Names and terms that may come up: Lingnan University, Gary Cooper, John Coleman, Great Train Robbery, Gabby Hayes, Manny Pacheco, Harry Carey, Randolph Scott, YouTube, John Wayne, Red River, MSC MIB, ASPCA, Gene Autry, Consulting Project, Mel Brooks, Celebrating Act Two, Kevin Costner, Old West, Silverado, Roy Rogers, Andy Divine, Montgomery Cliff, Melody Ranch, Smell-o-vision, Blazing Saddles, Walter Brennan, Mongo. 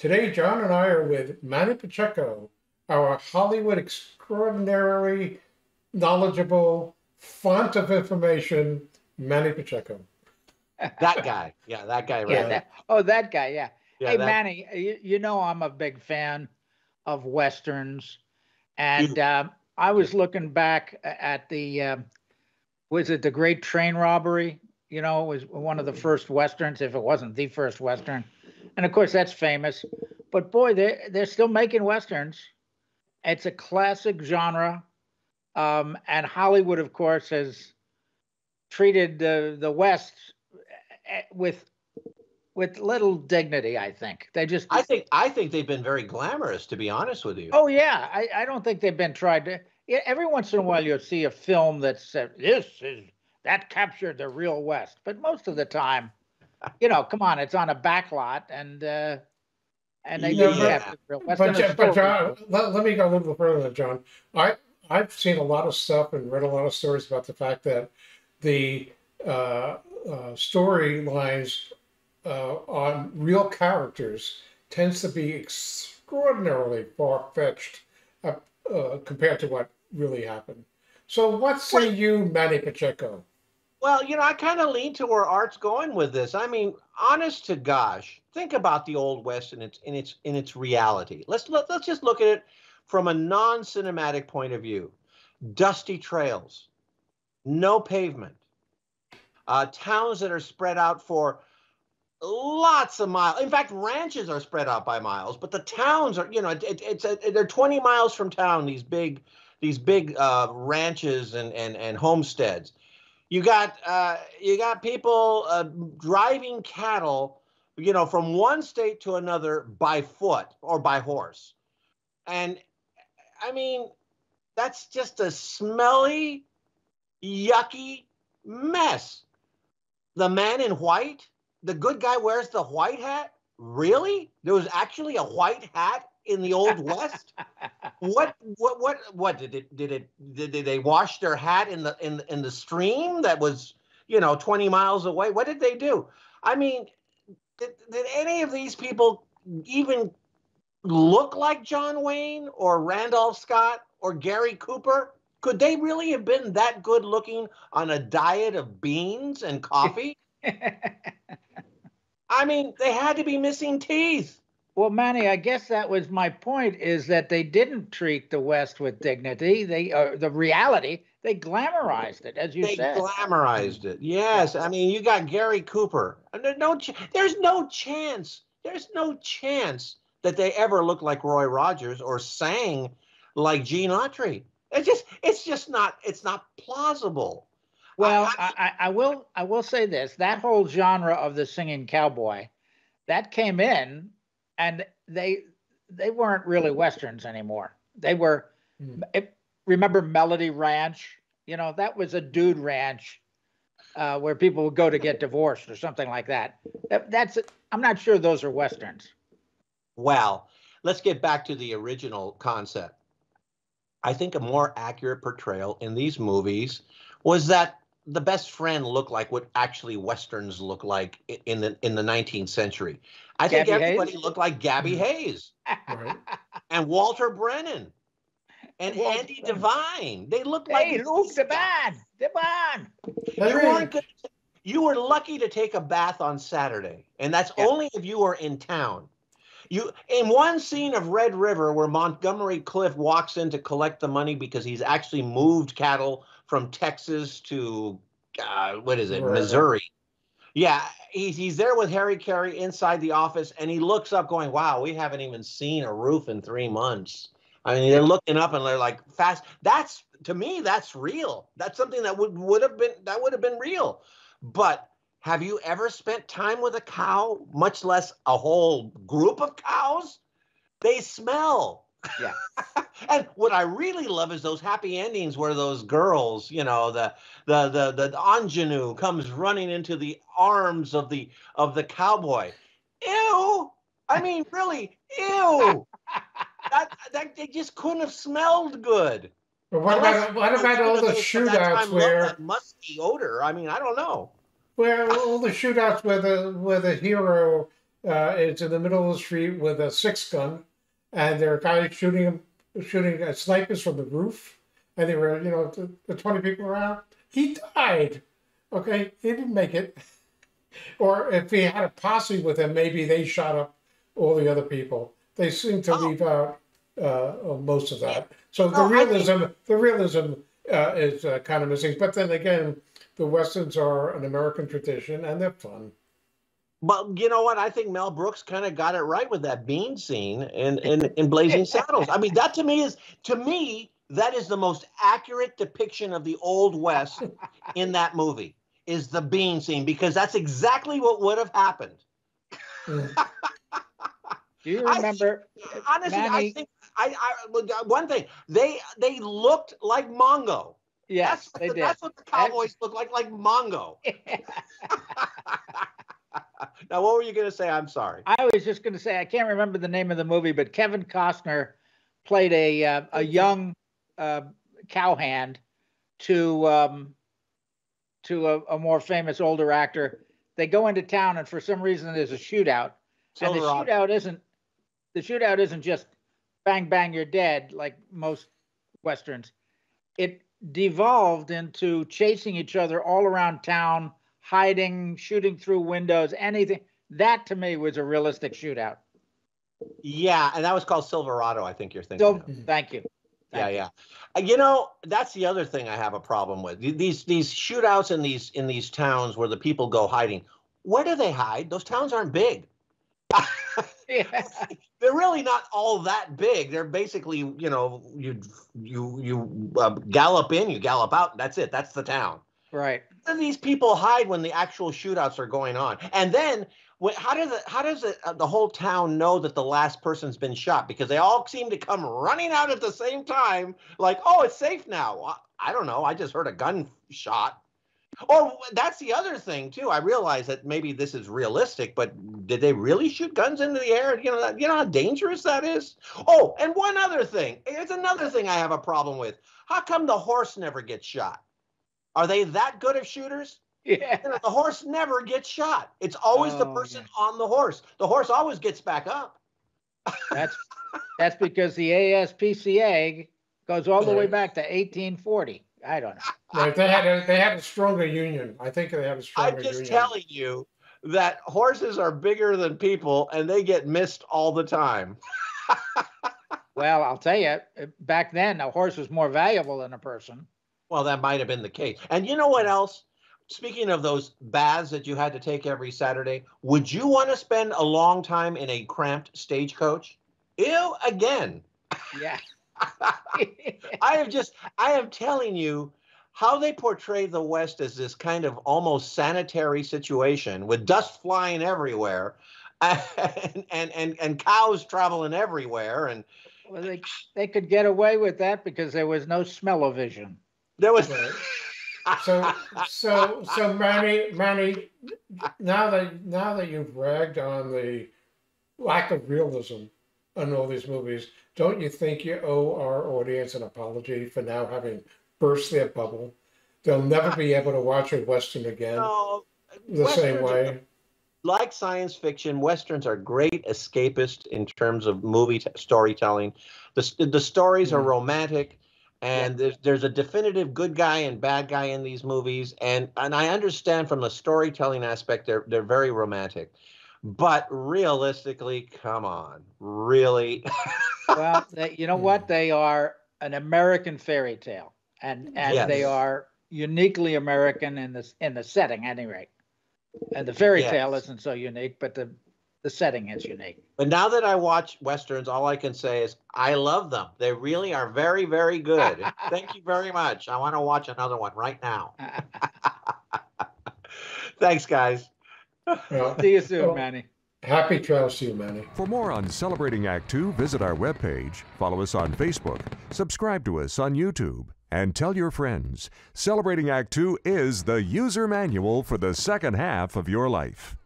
Today, John and I are with Manny Pacheco, our Hollywood extraordinarily knowledgeable font of information, Manny Pacheco. That guy. Yeah, that guy. Right. Yeah, that guy. Yeah. Hey, that... Manny, you know I'm a big fan of Westerns. And I was looking back at the, was it the Great Train Robbery? You know, it was one of the first Westerns, if it wasn't the first Western. And, of course, that's famous. But, boy, they're still making Westerns. It's a classic genre. And Hollywood, of course, has treated the West with little dignity, I think. I think they've been very glamorous, to be honest with you. Oh, yeah. I don't think they've been tried to. Yeah, every once in a while, you'll see a film that says, that captured the real West. But most of the time, you know, come on, it's on a back lot, and they do have the real West. But John, let me go a little further, John. I've seen a lot of stuff and read a lot of stories about the fact that the storylines on real characters tends to be extraordinarily far-fetched compared to what really happened. So what say you, Manny Pacheco? Well, you know, I kind of lean to where Art's going with this. I mean, honest to gosh, think about the Old West and its reality. Let's just look at it from a non-cinematic point of view. Dusty trails, no pavement, towns that are spread out for lots of miles. In fact, ranches are spread out by miles, but the towns are, you know, they're 20 miles from town. These big ranches and homesteads. You got people driving cattle, you know, from one state to another by foot or by horse. And I mean, that's just a smelly, yucky mess. The man in white, the good guy wears the white hat. Really? There was actually a white hat in the Old West? What did they wash their hat in the stream that was, you know, 20 miles away? What did they do? I mean, did any of these people even look like John Wayne or Randolph Scott or Gary Cooper? Could they really have been that good looking on a diet of beans and coffee? I mean, they had to be missing teeth. Well, Manny, I guess that was my point, is that they didn't treat the West with dignity. They, the reality, they glamorized it, as you said. They glamorized it, yes. I mean, you got Gary Cooper. There's no chance that they ever looked like Roy Rogers or sang like Gene Autry. It's just not plausible. Well, I will say this. That whole genre of the singing cowboy, that came in. And they weren't really Westerns anymore. They were, remember Melody Ranch? You know, that was a dude ranch where people would go to get divorced or something like that. I'm not sure those are Westerns. Well, let's get back to the original concept. I think a more accurate portrayal in these movies was that the best friend looked like what actually Westerns look like in the 19th century. I think everybody looked like Gabby Hayes and Walter Brennan and Andy Divine. They looked like you were lucky to take a bath on Saturday, and that's only if you were in town. In one scene of Red River where Montgomery Cliff walks in to collect the money because he's actually moved cattle from Texas to, Missouri. Yeah, he's there with Harry Carey inside the office, and he looks up going, wow, we haven't even seen a roof in 3 months. I mean, they're looking up and they're like, fast. That's, to me, that's real. That's something that would have been real. But have you ever spent time with a cow, much less a whole group of cows? They smell. Yeah. And what I really love is those happy endings where those girls, you know, the ingenue comes running into the arms of the cowboy. Ew. I mean, really, ew. that they just couldn't have smelled good. But what about all the shootouts where that musky odor? I mean, I don't know. Well, all the shootouts where the hero It's in the middle of the street with a 6-gun, and there are guys shooting at snipers from the roof, and they were, you know, the 20 people around. He died. Okay, he didn't make it. Or if he had a posse with him, maybe they shot up all the other people. They seem to leave out most of that. So the realism is kind of missing. But then again, the Westerns are an American tradition, and they're fun. But you know what? I think Mel Brooks kind of got it right with that bean scene in Blazing Saddles. I mean, that to me, that is the most accurate depiction of the Old West in that movie, is the bean scene, because that's exactly what would have happened. Do you remember? Honestly, I think one thing, they looked like Mongo. Yes, they did. That's what the Cowboys look like Mongo. Yeah. Now, what were you going to say? I'm sorry. I was just going to say, I can't remember the name of the movie, but Kevin Costner played a young cowhand to a more famous older actor. They go into town, and for some reason, there's a shootout. Silverado. And the shootout isn't just bang, bang, you're dead like most Westerns. It devolved into chasing each other all around town, hiding, shooting through windows, anything. That, to me, was a realistic shootout. Yeah, and that was called Silverado, I think you're thinking of. Thank you. Yeah. You know, that's the other thing I have a problem with. These shootouts in these towns where the people go hiding. Where do they hide? Those towns aren't big. Yeah. They're really not all that big. They're basically, you know, you gallop in, you gallop out. That's it. That's the town. Right. Where do these people hide when the actual shootouts are going on? And then how does the whole town know that the last person's been shot? Because they all seem to come running out at the same time, like, oh, it's safe now. I don't know. I just heard a gunshot. Or that's the other thing, too. I realize that maybe this is realistic, but did they really shoot guns into the air? You know how dangerous that is? Oh, and one other thing. It's another thing I have a problem with. How come the horse never gets shot? Are they that good of shooters? Yeah. You know, the horse never gets shot. It's always the person on the horse. The horse always gets back up. That's because the ASPCA goes all the way back to 1840. I don't know. Right, they had a stronger union. I think they have a stronger union. I'm just telling you that horses are bigger than people, and they get missed all the time. Well, I'll tell you, back then, a horse was more valuable than a person. Well, that might have been the case. And you know what else? Speaking of those baths that you had to take every Saturday, would you want to spend a long time in a cramped stagecoach? Ew, again. Yeah. I am telling you how they portray the West as this kind of almost sanitary situation with dust flying everywhere and cows traveling everywhere. And well, they could get away with that because there was no smell-o-vision. There was. So Manny, now that you've ragged on the lack of realism in all these movies, don't you think you owe our audience an apology for now having burst their bubble? They'll never be able to watch a Western again the same way. Like science fiction, Westerns are great escapists in terms of movie storytelling. The stories are romantic. And there's a definitive good guy and bad guy in these movies. And I understand from the storytelling aspect, they're very romantic. But realistically, come on, really? Well, you know what? They are an American fairy tale. And they are uniquely American in the setting, at any rate. And the fairy tale isn't so unique, but the setting is unique. But now that I watch Westerns, all I can say is I love them. They really are very, very good. Thank you very much. I want to watch another one right now. Thanks, guys. See you soon, Manny. Happy trails to you, Manny. For more on Celebrating Act 2, visit our webpage, follow us on Facebook, subscribe to us on YouTube, and tell your friends. Celebrating Act 2 is the user manual for the second half of your life.